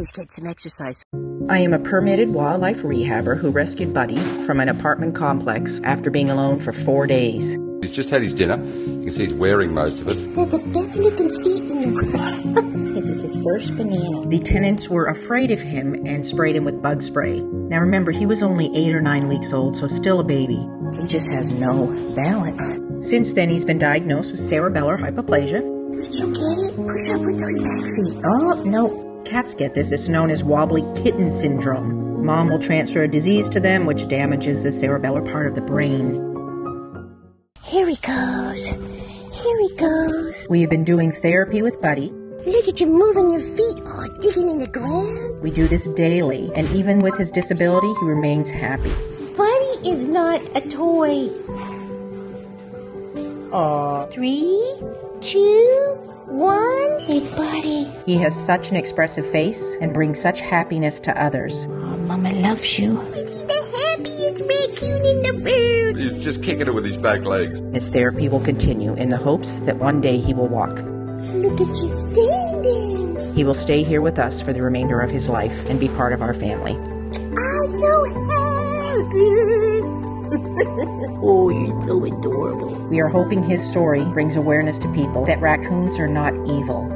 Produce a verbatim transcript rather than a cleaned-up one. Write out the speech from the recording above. please take some exercise. I am a permitted wildlife rehabber who rescued Buddy from an apartment complex after being alone for four days. He's just had his dinner. You can see he's wearing most of it. They're the best looking feet in the world. This is his first banana. The tenants were afraid of him and sprayed him with bug spray. Now remember, he was only eight or nine weeks old, so still a baby. He just has no balance. Since then, he's been diagnosed with cerebellar hypoplasia. Did you get it? Push up with those back feet. Oh, no. Cats get this. It's known as wobbly kitten syndrome. Mom will transfer a disease to them, which damages the cerebellar part of the brain. Here he goes. Here he goes. We have been doing therapy with Buddy. Look at you moving your feet or digging in the ground. We do this daily, and even with his disability, he remains happy. Buddy is not a toy. Aw. Three, two, one. Here's Buddy. He has such an expressive face and brings such happiness to others. Oh, Mama loves you. He's the happiest raccoon in the world. He's just kicking it with his back legs. His therapy will continue in the hopes that one day he will walk. Look at you standing. He will stay here with us for the remainder of his life and be part of our family. I'm so happy. Oh, you're so adorable. We are hoping his story brings awareness to people that raccoons are not evil.